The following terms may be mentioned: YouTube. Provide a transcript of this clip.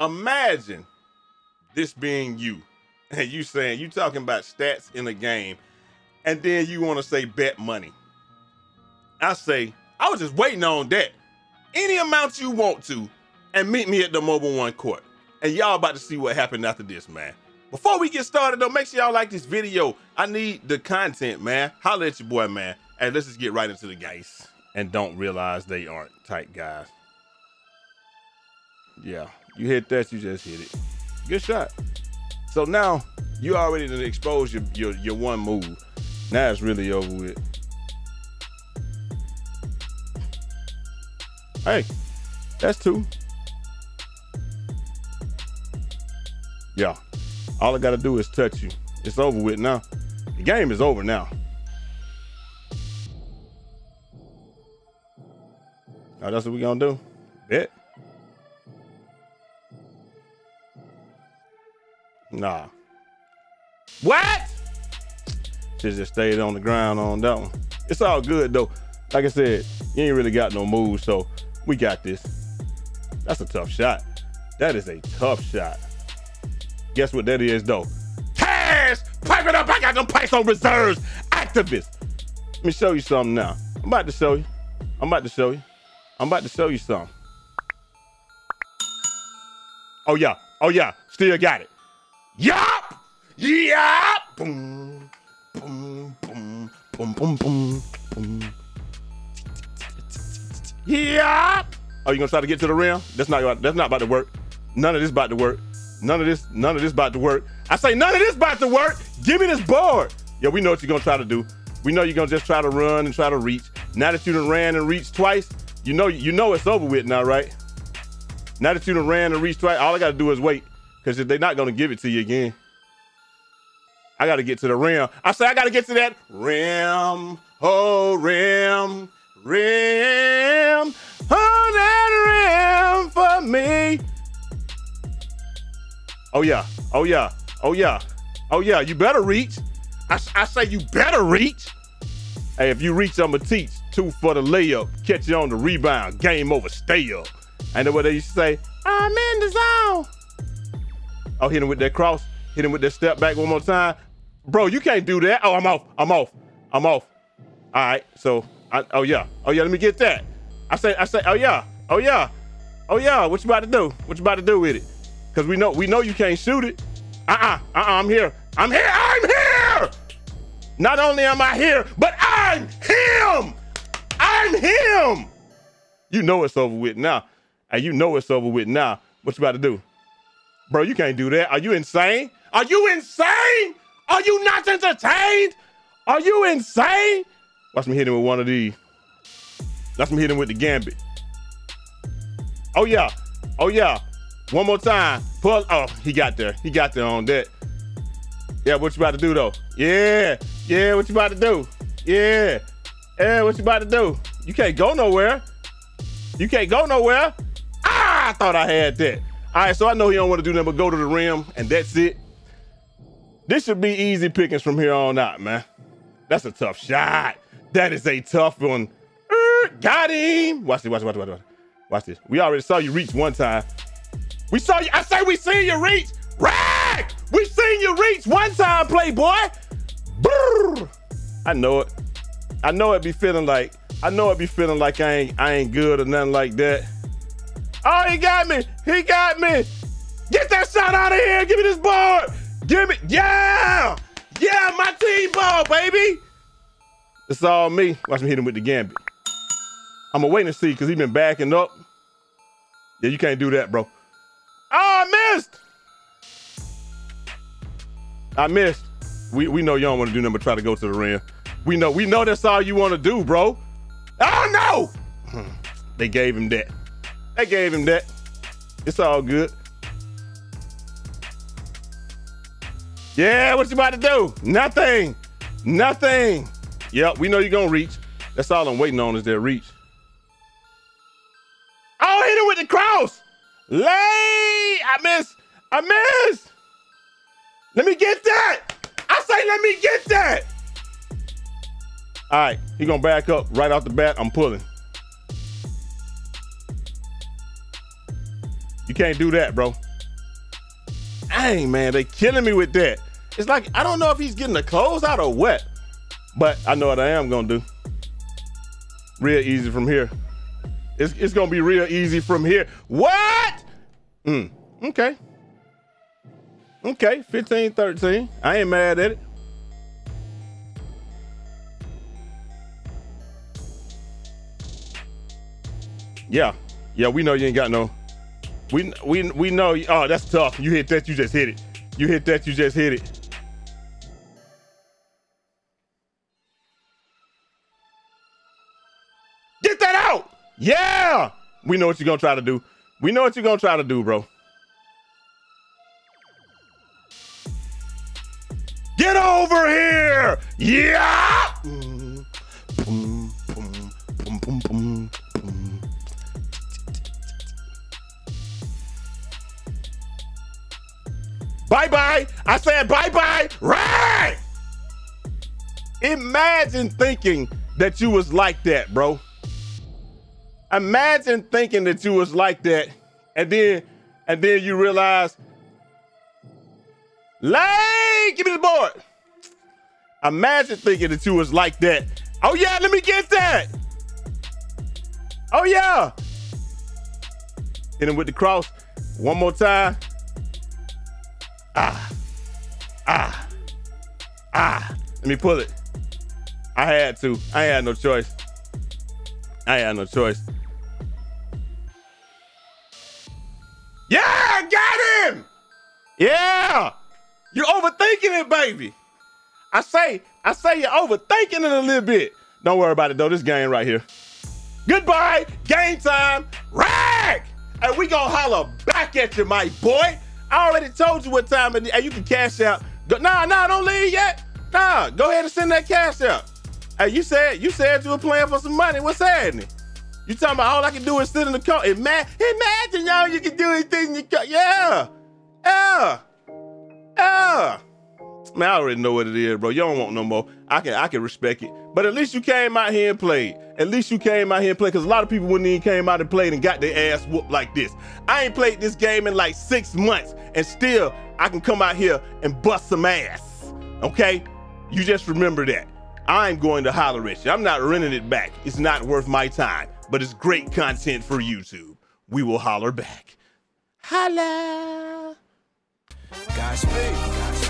Imagine this being you and you saying, you talking about stats in a game, and then you want to say bet money. I say, I was just waiting on that. Any amount you want to, and meet me at the Mobile One court. And y'all about to see what happened after this, man. Before we get started, though, make sure y'all like this video. I need the content, man. Holla at your boy, man. Hey, let's just get right into the guys. And don't realize they aren't tight guys. Yeah, you hit that, you just hit it. Good shot. So now you already done exposed your one move. Now it's really over with. Hey, that's two. Yeah, all I gotta do is touch you. It's over with now. The game is over now. Oh, that's what we gonna do? Bet? Nah. What? Should've just stayed on the ground on that one. It's all good though. Like I said, you ain't really got no moves, so we got this. That's a tough shot. That is a tough shot. Guess what that is though? Cash! Pipe it up! I got them pipes on reserves! Activist! Let me show you something now. I'm about to show you. I'm about to show you. I'm about to show you something. Oh yeah. Oh yeah. Still got it. Yup! Yup! Boom. Boom. Boom. Boom. Boom. Boom. Boom. Yup! Oh, you gonna try to get to the rim? That's not about to work. None of this about to work. None of this about to work. I say none of this about to work. Give me this board. Yeah, we know what you're gonna try to do. We know you're gonna just try to run and try to reach. Now that you done ran and reached twice, you know it's over with now, right? Now that you done ran and reached twice, all I gotta do is wait. Cause if they're not gonna give it to you again, I gotta get to the rim. I say I gotta get to that rim. Oh, rim, rim, oh, that rim for me. Oh yeah, oh yeah, oh yeah, oh yeah, you better reach. I say you better reach. Hey, if you reach, I'ma teach. 2 for the layup, catch you on the rebound, game over, stay up. Ain't that what they used to say? I'm in the zone. Oh, hit him with that cross, hit him with that step back one more time. Bro, you can't do that. Oh, I'm off, I'm off, I'm off. All right, so, oh yeah, oh yeah, let me get that. I say, oh yeah, oh yeah, oh yeah, what you about to do? What you about to do with it? Cause we know you can't shoot it. I'm here. I'm here. I'm here. Not only am I here, but I'm him. I'm him. You know it's over with now. And you know it's over with now. What you about to do? Bro, you can't do that. Are you insane? Are you insane? Are you not entertained? Are you insane? Watch me hit him with one of these. Watch me hit him with the gambit. Oh yeah. Oh yeah. One more time. Pull. Oh, he got there. He got there on that. Yeah, what you about to do, though? Yeah. Yeah, what you about to do? Yeah. Yeah, what you about to do? You can't go nowhere. You can't go nowhere. Ah, I thought I had that. All right, so I know he don't want to do nothing but go to the rim, and that's it. This should be easy pickings from here on out, man. That's a tough shot. That is a tough one. Got him. Watch this. Watch this. Watch this. Watch this. We already saw you reach one time. We saw you. I say we seen you reach. Rag! We seen you reach one time, playboy. Brrr. I know it. I know it be feeling like. I know it be feeling like I ain't good or nothing like that. Oh, he got me. He got me. Get that shot out of here. Give me this board. Give me. Yeah. Yeah, my team ball, baby. It's all me. Watch me hit him with the gambit. I'ma wait and see because he been backing up. Yeah, you can't do that, bro. Oh, I missed. I missed. We know you don't want to do nothing but try to go to the rim. We know that's all you want to do, bro. Oh, no. They gave him that. They gave him that. It's all good. Yeah, what you about to do? Nothing. Nothing. Yep, we know you're going to reach. That's all I'm waiting on is that reach. Oh, hit him with the cross. Lay. I miss. Let me get that. I say, let me get that. All right, he gonna back up right off the bat. I'm pulling. You can't do that, bro. dang, man, they killing me with that. It's like, I don't know if he's getting the clothes out or what, but I know what I am gonna do. Real easy from here. It's gonna be real easy from here. What? Okay. Okay, 15-13. I ain't mad at it. Yeah, yeah, we know you ain't got no. We know. Oh, that's tough. You hit that, you just hit it. You hit that, you just hit it. Get that out! Yeah! We know what you're gonna try to do. We know what you're gonna try to do, bro. Get over here! Yeah! Bye-bye. I said bye-bye. Right. Imagine thinking that you was like that, bro. Imagine thinking that you was like that. And then you realize, like, give me the board. Imagine thinking that you was like that. Oh yeah, let me get that. Oh yeah. Hit him with the cross. One more time. Let me pull it. I had to. I had no choice. I had no choice. Yeah, I got him. Yeah. You're overthinking it, baby. I say you're overthinking it a little bit. Don't worry about it, though. This game right here. Goodbye. Game time. Rack. And we gonna holler back at you, my boy. I already told you what time, and you can cash out. Go, nah, don't leave yet. Nah, go ahead and send that cash out. Hey, you said you were playing for some money. What's happening? You talking about all I can do is sit in the car. Imagine, y'all, you can do anything in your car. Yeah. Man, I already know what it is, bro. You don't want no more. I can respect it. But at least you came out here and played. At least you came out here and played, because a lot of people wouldn't even came out and played and got their ass whooped like this. I ain't played this game in like 6 months, and still I can come out here and bust some ass, okay? You just remember that. I'm going to holler at you. I'm not renting it back. It's not worth my time, but it's great content for YouTube. We will holler back. Holla. Godspeed.